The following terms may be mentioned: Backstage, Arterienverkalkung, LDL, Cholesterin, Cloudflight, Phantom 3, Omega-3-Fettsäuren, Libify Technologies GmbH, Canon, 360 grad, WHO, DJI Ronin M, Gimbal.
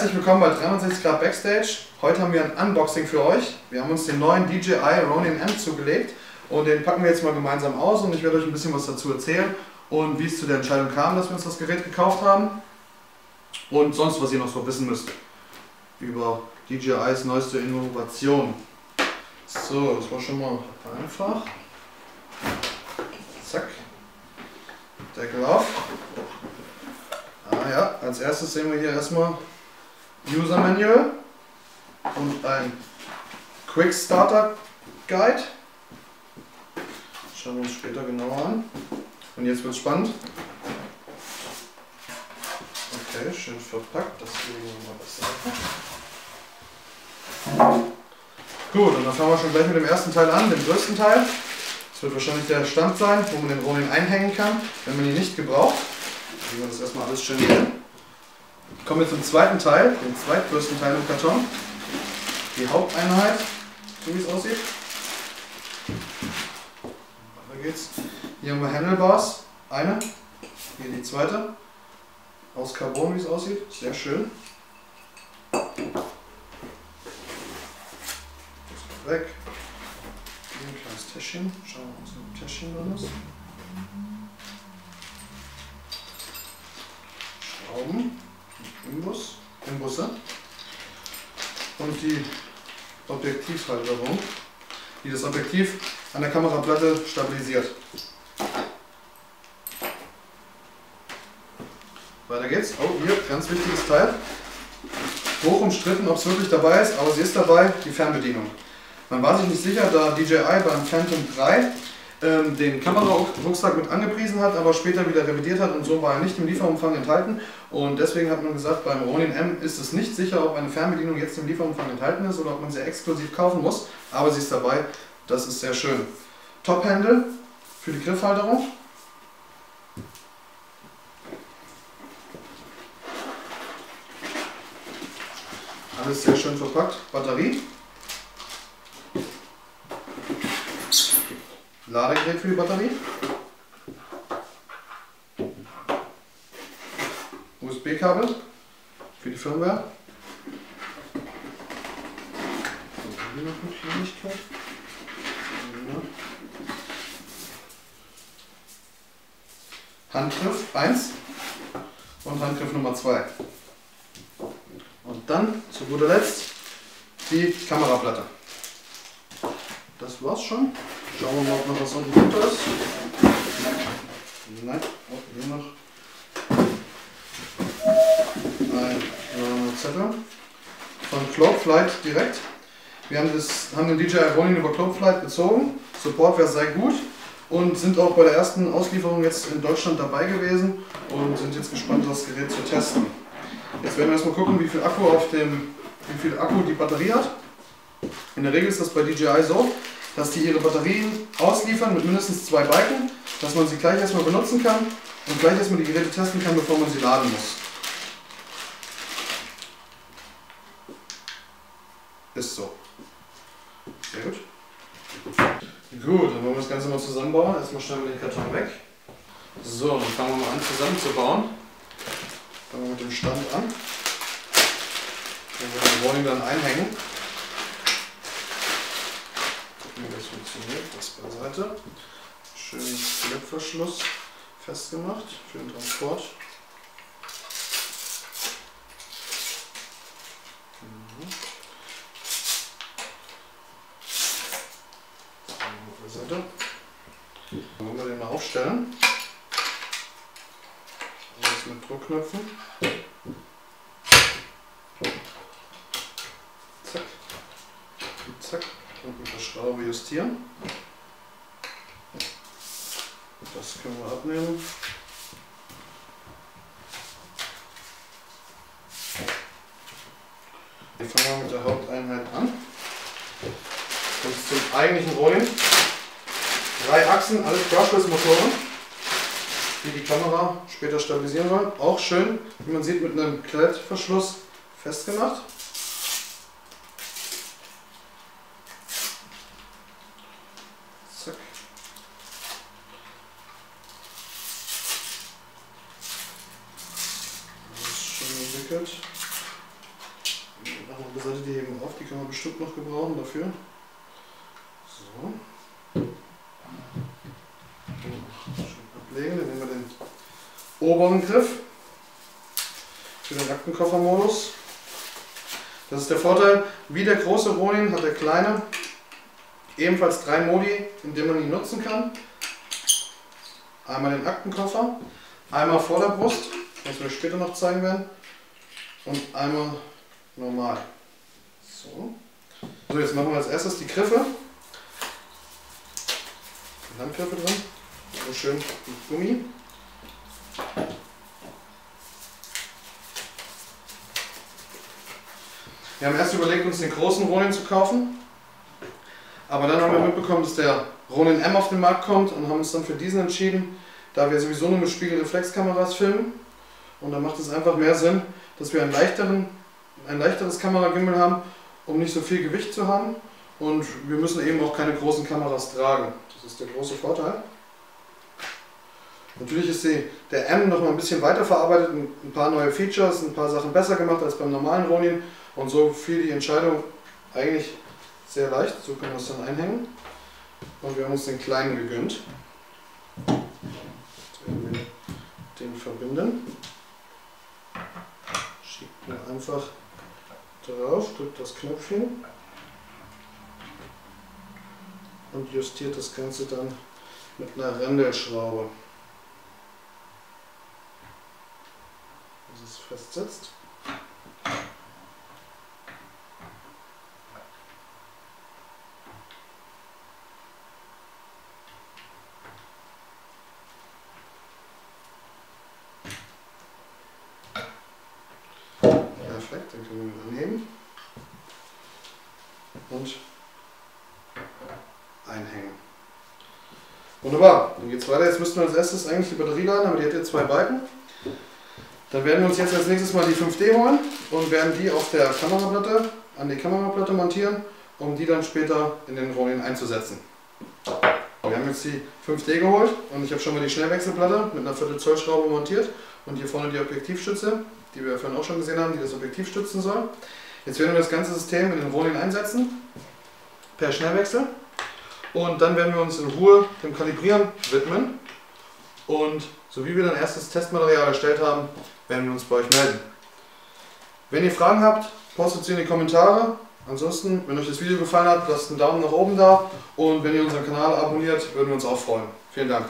Herzlich willkommen bei 360 Grad Backstage. Heute haben wir ein Unboxing für euch. Wir haben uns den neuen DJI Ronin M zugelegt und den packen wir jetzt mal gemeinsam aus und ich werde euch ein bisschen was dazu erzählen und wie es zu der Entscheidung kam, dass wir uns das Gerät gekauft haben und sonst was ihr noch so wissen müsst über DJIs neueste Innovation. So, das war schon mal einfach. Zack. Deckel auf. Ja, als erstes sehen wir hier erstmal User Manual und ein Quick Starter Guide. Schauen wir uns später genauer an. Und jetzt wird es spannend. Okay, schön verpackt. Das legen wir mal beiseite. Gut, und dann fangen wir schon gleich mit dem ersten Teil an, dem größten Teil. Das wird wahrscheinlich der Stand sein, wo man den Ronin einhängen kann, wenn man ihn nicht gebraucht. Legen wir das erstmal alles schön hin. Kommen wir zum zweiten Teil, den zweitgrößten Teil im Karton. Die Haupteinheit, so wie es aussieht. Weiter geht's. Hier haben wir Handlebars, eine. Hier die zweite. Aus Carbon, wie es aussieht. Sehr schön. Das kommt weg. Hier ein kleines Täschchen. Schauen wir uns, ob ein Täschchen drin ist. Imbusse und die Objektivhalterung, die das Objektiv an der Kameraplatte stabilisiert. Weiter geht's. Oh, hier, ganz wichtiges Teil. Hoch umstritten, ob es wirklich dabei ist, aber sie ist dabei, die Fernbedienung. Man war sich nicht sicher, da DJI beim Phantom 3 den Kamerarucksack mit angepriesen hat, aber später wieder revidiert hat und so war er nicht im Lieferumfang enthalten und deswegen hat man gesagt, beim Ronin M ist es nicht sicher, ob eine Fernbedienung jetzt im Lieferumfang enthalten ist oder ob man sie exklusiv kaufen muss, aber sie ist dabei, das ist sehr schön. Top-Handle für die Griffhalterung. Alles sehr schön verpackt. Batterie. Ladegerät für die Batterie, USB-Kabel für die Firmware, hier noch eine Kleinigkeit. Handgriff 1 und Handgriff Nummer 2 und dann zu guter Letzt die Kameraplatte. Das war's schon. Schauen wir mal, ob noch was unten drunter ist. Nein, auch hier noch ein Zettel von Cloudflight direkt. Wir haben den DJI Ronin über Cloudflight bezogen. Supportware sei gut und sind auch bei der ersten Auslieferung jetzt in Deutschland dabei gewesen und sind jetzt gespannt, das Gerät zu testen. Jetzt werden wir erstmal gucken, wie viel Akku die Batterie hat. In der Regel ist das bei DJI so, dass die ihre Batterien ausliefern mit mindestens 2 Balken, dass man sie gleich erstmal benutzen kann und gleich erstmal die Geräte testen kann, bevor man sie laden muss. Ist so. Sehr gut. Gut, dann wollen wir das Ganze mal zusammenbauen. Erstmal stellen wir den Karton weg. So, dann fangen wir mal an zusammenzubauen. Fangen wir mit dem Stand an. Dann werden wir den Ronin dann einhängen. Das funktioniert, das beiseite. Schön Klettverschluss festgemacht für den Transport. Beiseite. Dann wollen wir den mal aufstellen. Alles mit Druckknöpfen. Zack. Zack. Und mit der Schraube justieren. Das können wir abnehmen. Wir fangen mit der Haupteinheit an. Das ist zum eigentlichen Ronin. 3 Achsen, alles Brushless-Motoren, die die Kamera später stabilisieren sollen. Auch schön, wie man sieht, mit einem Klettverschluss festgemacht. Zack. Alles schön entwickelt. der Seite die eben auf, die kann man bestimmt noch gebrauchen dafür. So. Ablegen, dann nehmen wir den oberen Griff für den Aktenkoffermodus. Das ist der Vorteil, wie der große Ronin hat der kleine ebenfalls 3 Modi, in denen man ihn nutzen kann. Einmal den Aktenkoffer, einmal Vorderbrust, was wir später noch zeigen werden, und einmal normal. So. So, jetzt machen wir als erstes die Griffe. Handgriffe drin, so schön mit Gummi. Wir haben erst überlegt, uns den großen Ronin zu kaufen, aber dann haben wir mitbekommen, dass der Ronin M auf den Markt kommt und haben uns dann für diesen entschieden, da wir sowieso nur mit Spiegelreflexkameras filmen. Und dann macht es einfach mehr Sinn, dass wir ein leichteres Kameragimbal haben, um nicht so viel Gewicht zu haben. Und wir müssen eben auch keine großen Kameras tragen. Das ist der große Vorteil. Natürlich ist der M noch mal ein bisschen weiterverarbeitet, ein paar neue Features, ein paar Sachen besser gemacht als beim normalen Ronin. Und so fiel die Entscheidung eigentlich sehr leicht. So können wir es dann einhängen. Und wir haben uns den kleinen gegönnt. Jetzt werden wir den verbinden. Schiebt man einfach drauf, drückt das Knöpfchen und justiert das Ganze dann mit einer Rändelschraube, dass es fest sitzt. Perfekt, dann können wir ihn anheben und einhängen. Wunderbar, dann geht es weiter. Jetzt müssten wir als erstes eigentlich die Batterie laden, aber die hat jetzt 2 Balken. Dann werden wir uns jetzt als nächstes mal die 5D holen und werden die auf der Kameraplatte, an die Kameraplatte montieren, um die dann später in den Ronin einzusetzen. Wir haben jetzt die 5D geholt und ich habe schon mal die Schnellwechselplatte mit einer 1/4 Zoll Schraube montiert und hier vorne die Objektivstütze, die wir vorhin auch schon gesehen haben, die das Objektiv stützen soll. Jetzt werden wir das ganze System in den Ronin einsetzen, per Schnellwechsel. Und dann werden wir uns in Ruhe dem Kalibrieren widmen. Und so wie wir dann erstes Testmaterial erstellt haben, werden wir uns bei euch melden. Wenn ihr Fragen habt, postet sie in die Kommentare. Ansonsten, wenn euch das Video gefallen hat, lasst einen Daumen nach oben da. Und wenn ihr unseren Kanal abonniert, würden wir uns auch freuen. Vielen Dank.